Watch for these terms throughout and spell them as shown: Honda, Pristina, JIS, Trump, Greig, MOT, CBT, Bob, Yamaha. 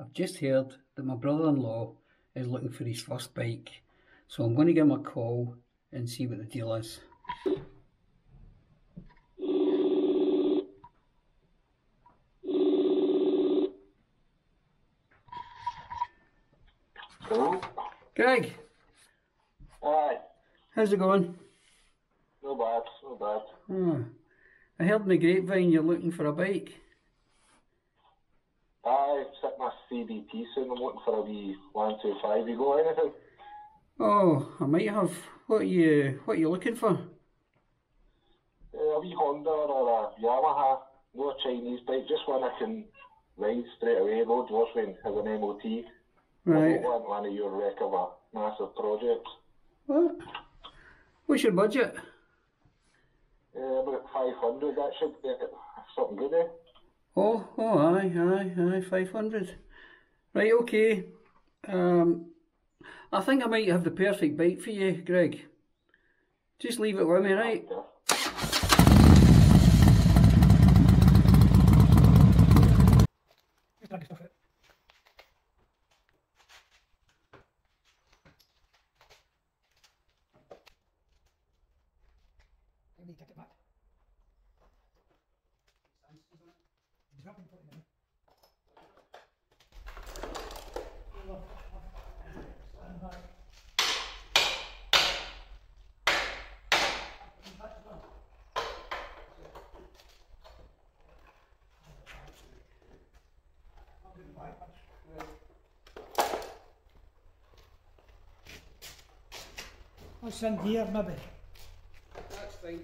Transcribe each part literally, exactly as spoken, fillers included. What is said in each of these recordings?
I've just heard that my brother-in-law is looking for his first bike, so I'm going to give him a call and see what the deal is. Hello? Greg! Hi! How's it going? No bad, no bad. Oh, I heard in the grapevine you're looking for a bike. I've set my C B T soon, I'm looking for a wee one two five. You got anything? Oh, I might have. What are you, what are you looking for? Uh, a wee Honda or a Yamaha, no a Chinese bike, just one I can ride straight away, road washing as an M O T. Right. I don't want one of your wreck of a massive project. What? What's your budget? Uh, about five hundred, that should get something good, eh? Oh, oh, aye, aye, aye, five hundred. Right, okay. Um, I think I might have the perfect bike for you, Greg. Just leave it with me, right? Okay. What's in here, maybe? That's fine.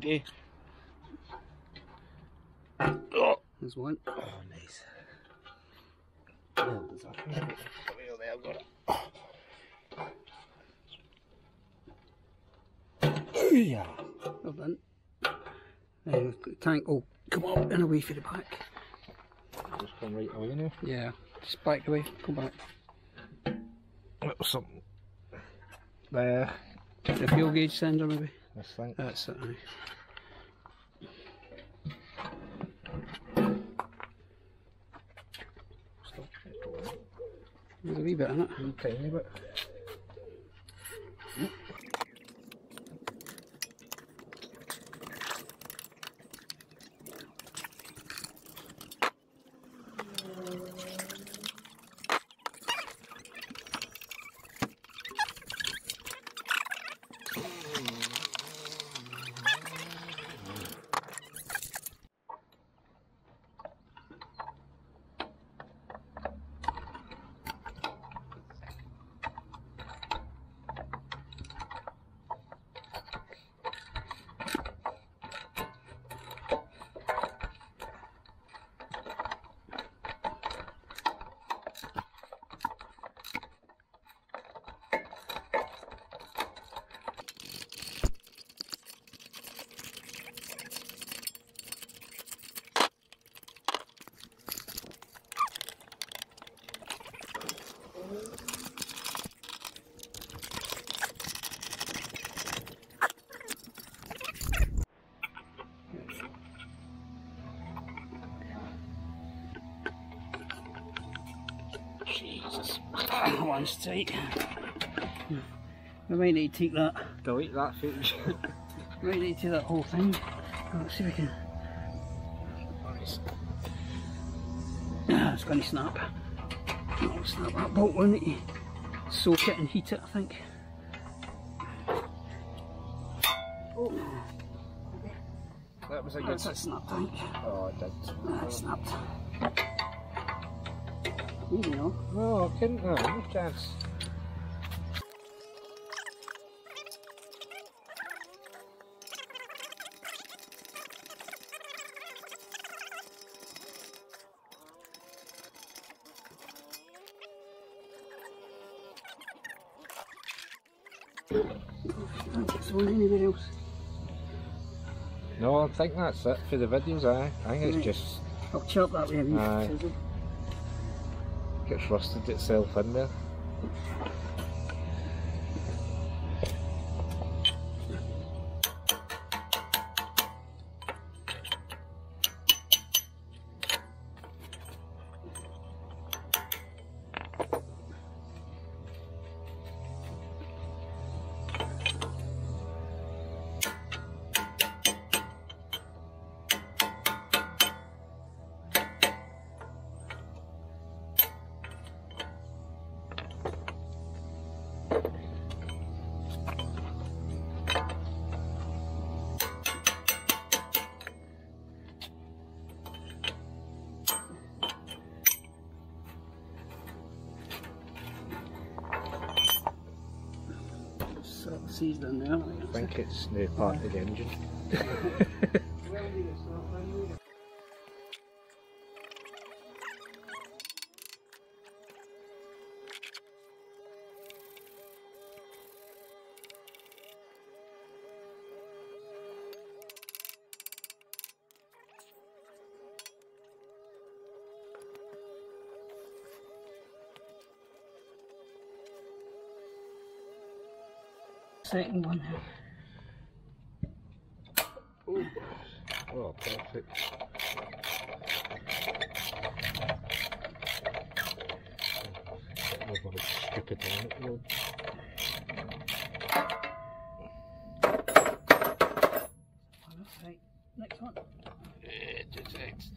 Day. Oh, there's one. Oh, nice. Oh, there. I've got it. Oh, yeah. Well done. Now we've got the tank. Oh, come on, and away for the back. Just come right away now. Yeah, just back away. Come back. That was something. There. The fuel gauge sender, maybe. This thing. That's it. There's a wee bit in it. A wee tiny bit. rice to eat. We may need to eat that. Don't eat that food. We may need to eat that whole thing. Oh, let's see if we can. It's going to snap. It'll snap that bolt, won't it? Soak it and heat it, I think. Oh. That was a good. That's a snap tank. Oh, it did. That snapped. You know. Oh, I couldn't know. No chance. Anywhere else? No, I think that's it for the videos. I, I think it's right. Just. I'll chop that with you. Uh, gets rusted itself in there. Seized in there, I think it's the part of the engine. Second one. Ooh. Oh, perfect. I've got to skip it down it will. Right, next one. Right, just next.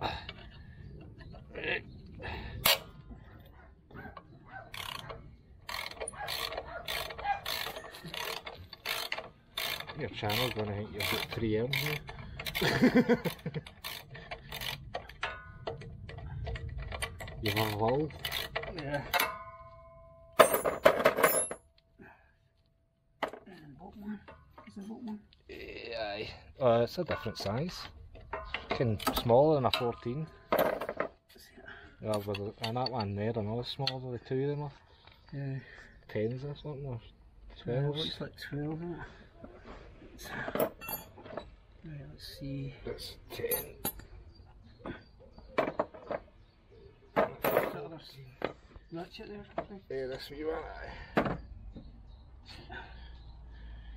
Right. Your channel's gonna think you've got three in here. You've evolved. Yeah. And bottom one. Is there bottom one? Yeah. Uh, it's a different size. It's smaller than a fourteen. Yeah, but, and that one there, another smaller, the two of them are. Yeah. Tens or something, or twelves. Yeah, it looks like twelve, isn't it? Right, let's see. That's ten. That's it there. Yeah, that's what you want.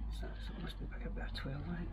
So it must be back up there, twelve, I think.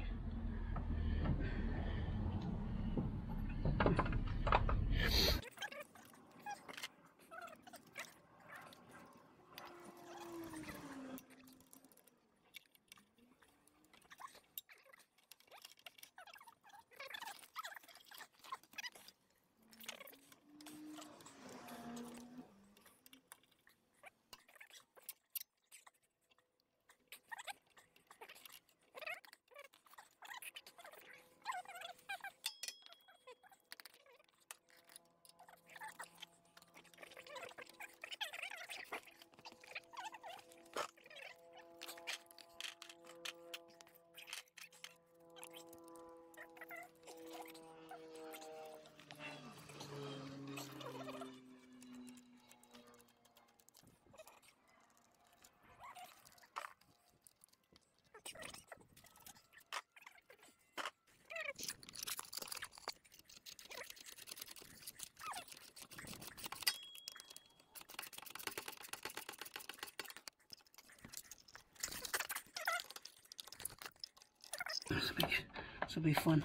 This will be fun.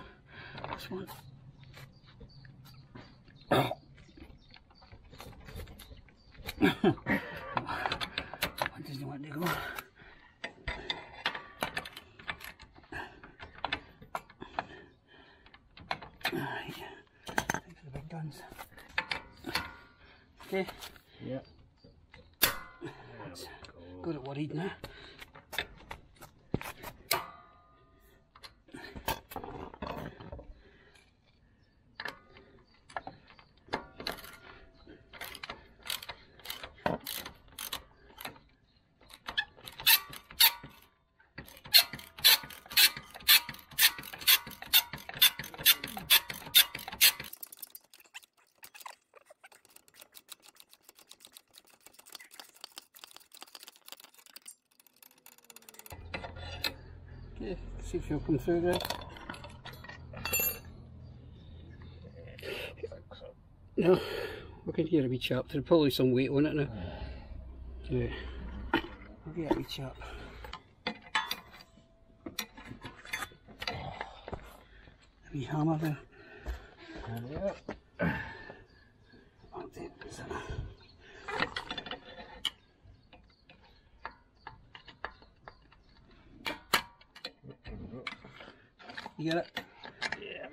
This one. Alright, thanks for the big guns. Okay. Yeah. That's good at worried now. Yeah, see if you'll come through there. No, we can hear a wee chap. There's probably some weight on it now. Yeah, we'll get a wee chap. A wee hammer there. Yeah. I'll take this in. You get it? Yeah.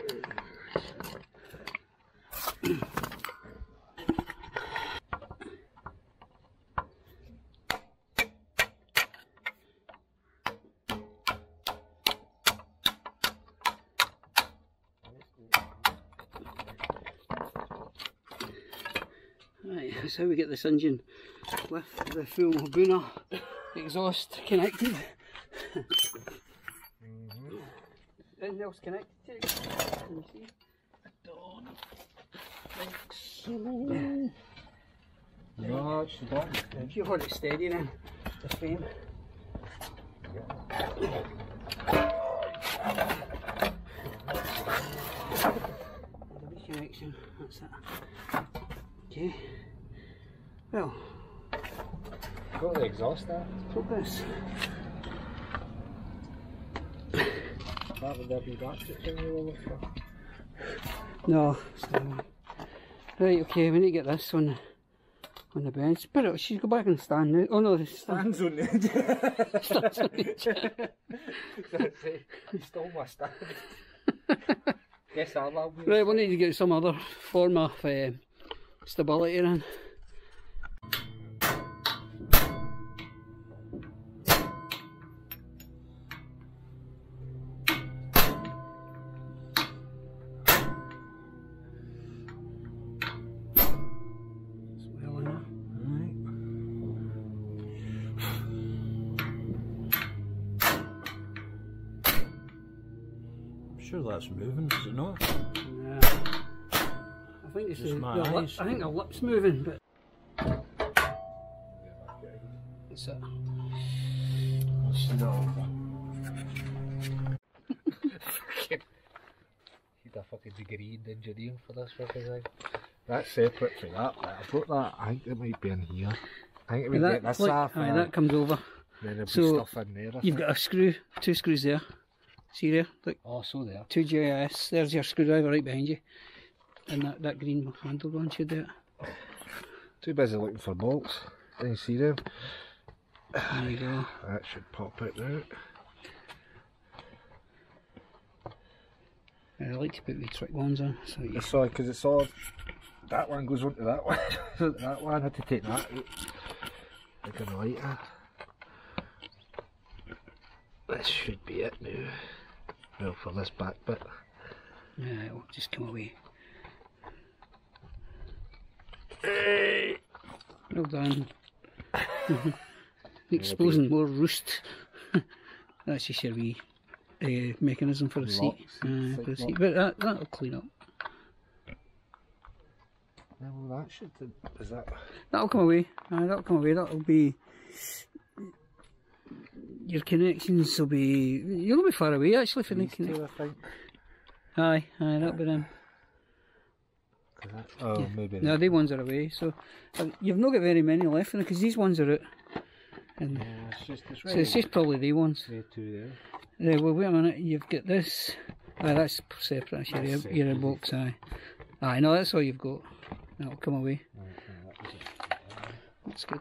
Right, that's how we get this engine with the full booner exhaust connected. Anything else connected to it? Can you see? I don't think so. No, it's the bottom. If you hold it steady then, the frame. There's a big connection, that's it. Okay. Well. Got the exhaust there. Focus. That would have been ratchet thing all over for. No, sorry. Right, okay, we need to get this on on the bench. But it, she's go back and stand now. Oh no, the stands on the edge. Stands on the edge. That's it. You stole my stand. Guess I'll have me. Right, we need to get some other form of uh, stability in. That's moving, is it not? Yeah. I think it's just my eyes. I think the lip's moving, but that's it. That's not. You'd have fucking degreed engineering for this fucking thing. That's separate from that. I've got that. I think it might be in here. I think we get this off. Aye, that comes over. Then there'll be stuff in there. You've got a screw, two screws there. See there? Look. Oh, so there. Two J I S. There's your screwdriver right behind you. And that, that green handled one should do it. Too busy looking for bolts. Then you see them. There you go. That should pop it out. I like to put wee trick ones on. So you... Sorry, because it's all... That one goes onto that one. That one, I had to take that out. Like a lighter. This should be it now. Well, for this back bit. Yeah, it'll just come away. Hey. Well done. Exposing more roost. That's just your wee uh, mechanism for a seat. Uh, for a seat. But that, that'll clean up. Yeah, well that should... Is that... That'll come away. Uh, that'll come away. That'll be... Your connections will be... You'll be far away actually for the connections. Aye, aye, that'll be them. Oh, yeah. Maybe. No, these ones are away, so... Uh, you've not got very many left in it, because these ones are out. And yeah, it's just, it's so it's just probably the ones. There, two there. Yeah, well, wait a minute, you've got this. Aye, that's separate, that's your, that's air, separate. Your air box, aye. Aye, no, that's all you've got. That'll come away. Right, that that's good.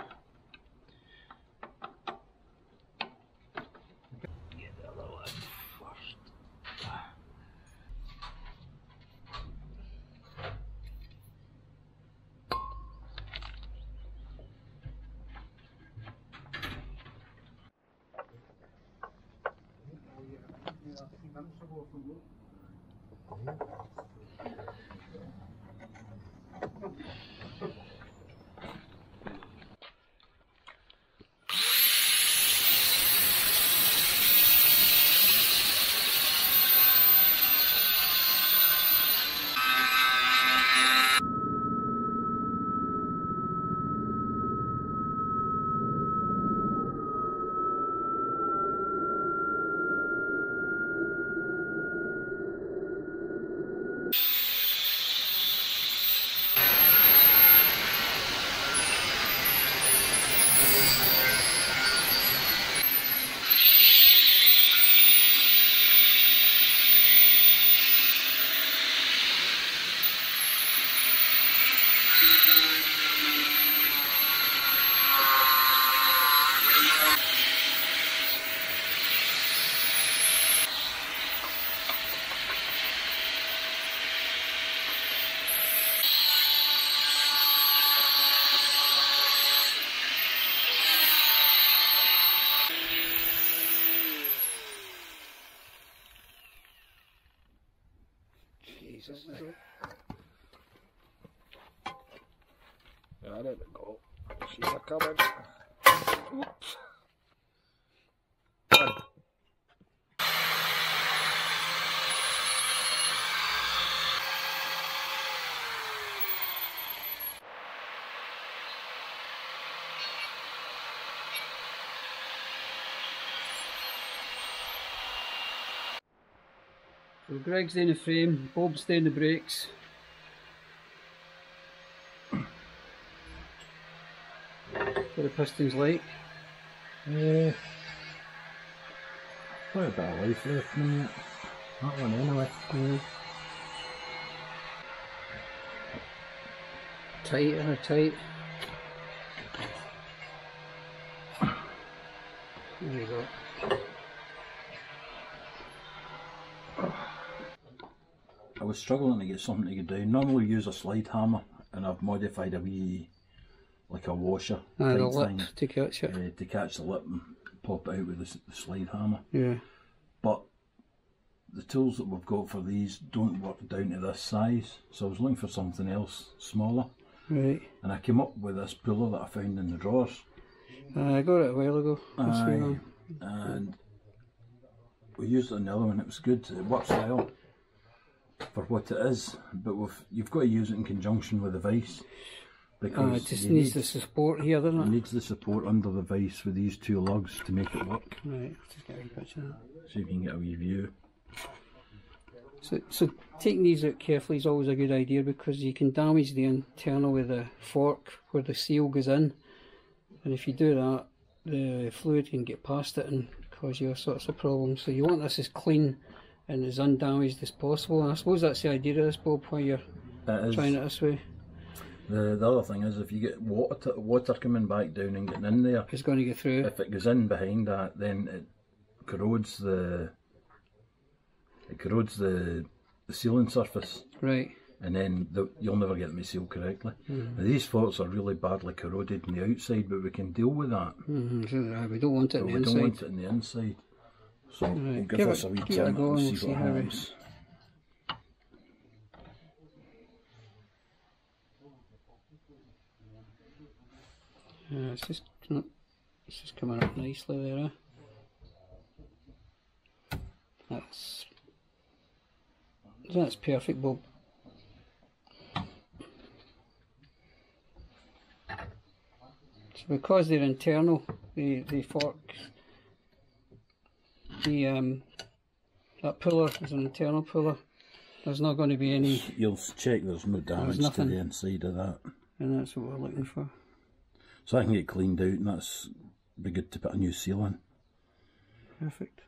Jesus. There we go. She's a coming. Oops. So Greig's down the frame, Bob's down the brakes. What are the pistons like? Uh, quite a bit of life left in it. That one anyway. Yeah. Tight or tight. There we go. I was struggling to get something to get down. Normally use a slide hammer, and I've modified a wee, like a washer ah, the lip thing, to catch it. Uh, to catch the lip and pop it out with the, the slide hammer. Yeah. But the tools that we've got for these don't work down to this size, so I was looking for something else smaller. Right. And I came up with this puller that I found in the drawers. Uh, I got it a while ago. Aye, and we used it on the other one. It was good. It works well for what it is, but we've, you've got to use it in conjunction with the vice, because uh, it just needs need, the support here, doesn't it? It needs the support under the vice with these two lugs to make it work. Right, I'll just get a picture of that so you can get a wee view. So, so taking these out carefully is always a good idea, because you can damage the internal with a fork where the seal goes in, and if you do that the fluid can get past it and cause you all sorts of problems. So you want this as clean and as undamaged as possible. And I suppose that's the idea of this, Bob, why you're it trying it this way. The, the other thing is, if you get water water coming back down and getting in there, it's going to get through. If it goes in behind that, then it corrodes the it corrodes the, the sealing surface. Right. And then the, you'll never get them sealed correctly. Mm. Now, these forks are really badly corroded on the outside, but we can deal with that. Mm-hmm. So we don't want it so on the we inside. We don't want it on the inside. So right. we'll give, give us a wee turn and see, see what happens. Yeah, it's just not, it's just coming up nicely there. Eh? That's that's perfect, Bob. So because they're internal, the the forks. The, um, that puller is an internal puller. There's not going to be any. You'll check there's no damage there's to the inside of that. And that's what we're looking for. So I can get cleaned out, and that's be good to put a new seal in. Perfect.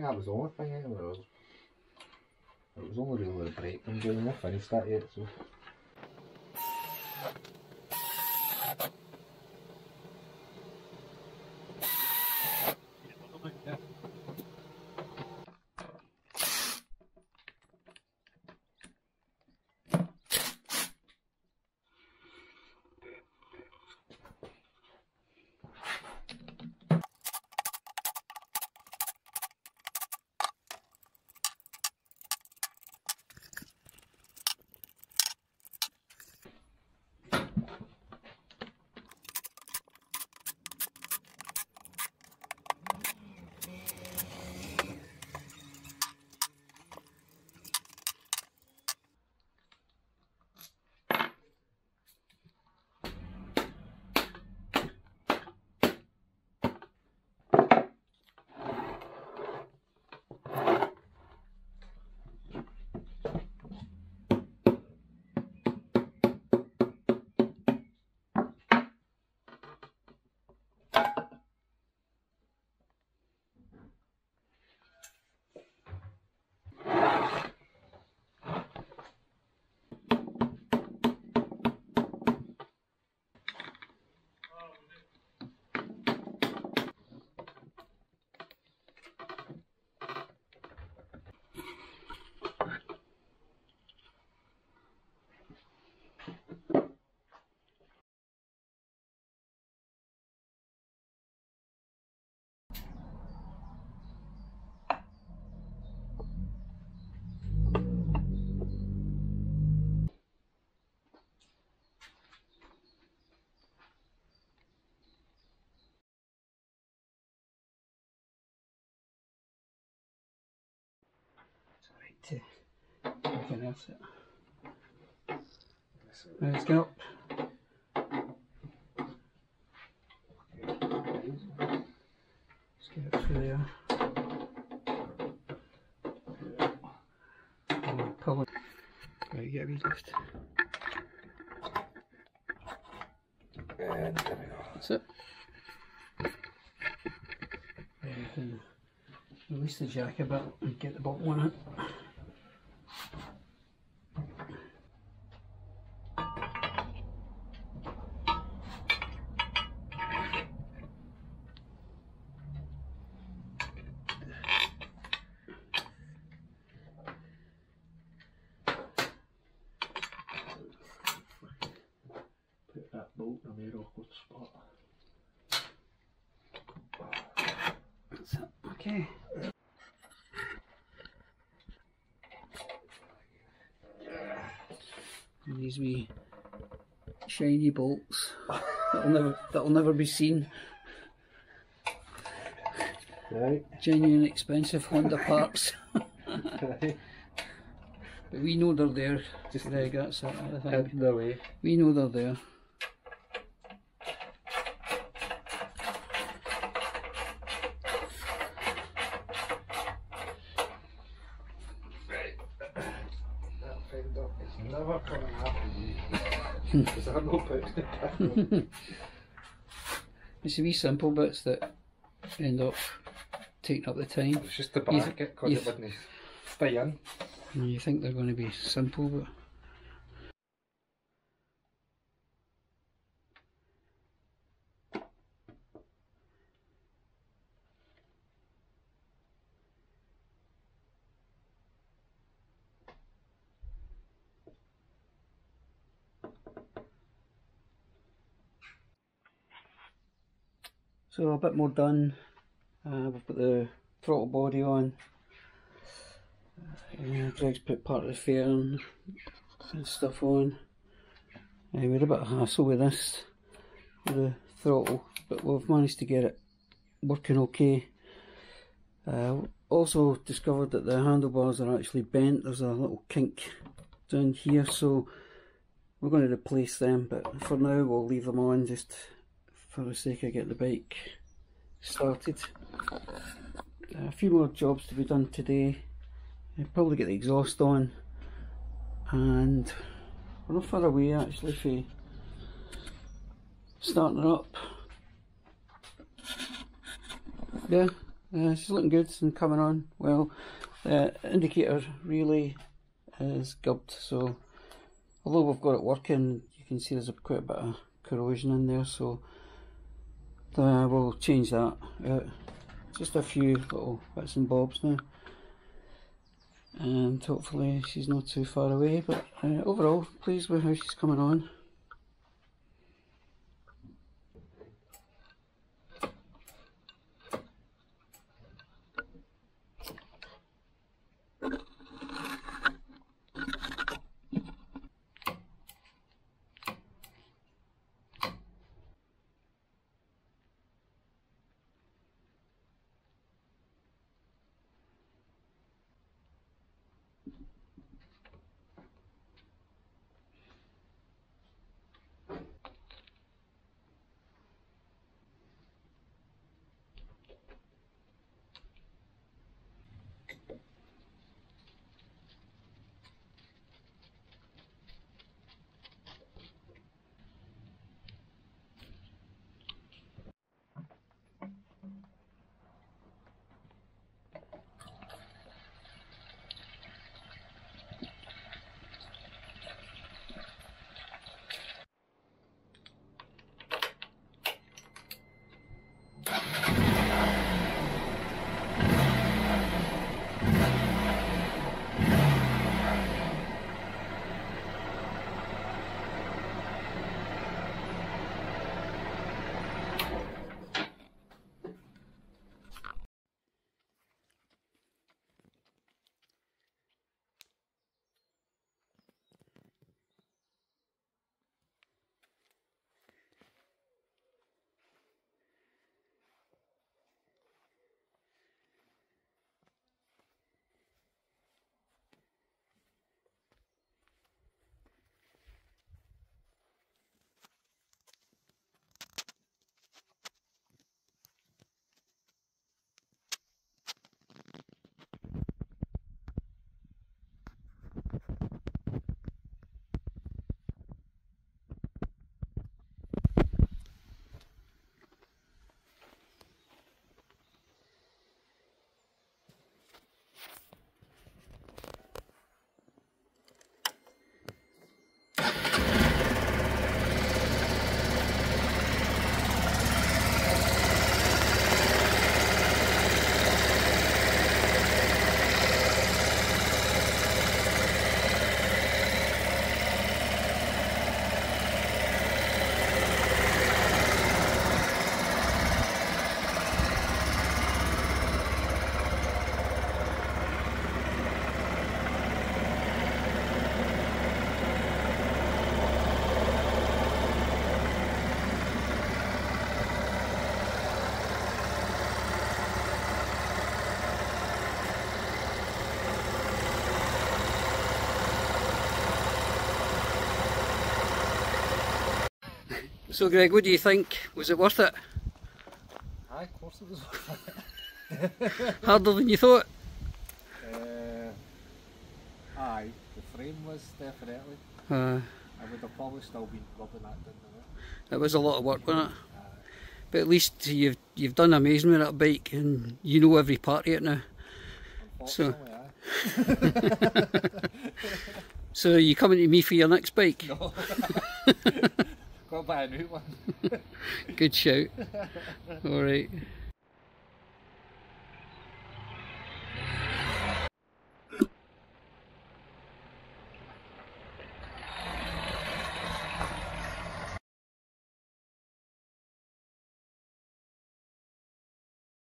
think that was the only thing anyway. It was, it was only really the brake I'm doing. I finished that yet, so. To anything else now let's get up. Let's get up through there. Pull it. Right, get a wee lift. And there we go. That's it. And release the jack a bit and get the bottom one out. Okay. And these wee shiny bolts that'll never that'll never be seen. Right. Genuine expensive Honda parts. Right. But we know they're there. Just like that's it, I think. Out the way. We know they're there. It's the wee simple bits that end up taking up the time. It's just the basket because it wouldn't stay in. You think they're going to be simple, but so a bit more done. Uh, we've got the throttle body on. Uh, Greg's put part of the fairing and stuff on. Uh, we had a bit of hassle with this, with the throttle, but we've managed to get it working okay. Uh, also discovered that the handlebars are actually bent. There's a little kink down here, so we're going to replace them, but for now we'll leave them on just for the sake of get the bike started. A few more jobs to be done today. I'll probably get the exhaust on, and we're not far away actually for starting her up. Yeah, Uh, she's looking good and coming on well. The uh, indicator relay is gubbed, so although we've got it working, you can see there's a, quite a bit of corrosion in there, so uh, we'll change that out. Just a few little bits and bobs now, and hopefully she's not too far away, but uh, overall pleased with how she's coming on. So Greg, what do you think? Was it worth it? Aye, of course it was worth it. Harder than you thought? Uh, aye, the frame was definitely. Uh, I would have probably still been rubbing that down the road. It was a lot of work, wasn't it? Aye. But at least you've you've done amazing with that bike, and you know every part of it now. Unfortunately, so. Aye. So are you coming to me for your next bike? No. Got to buy a new one. Good shout. All right.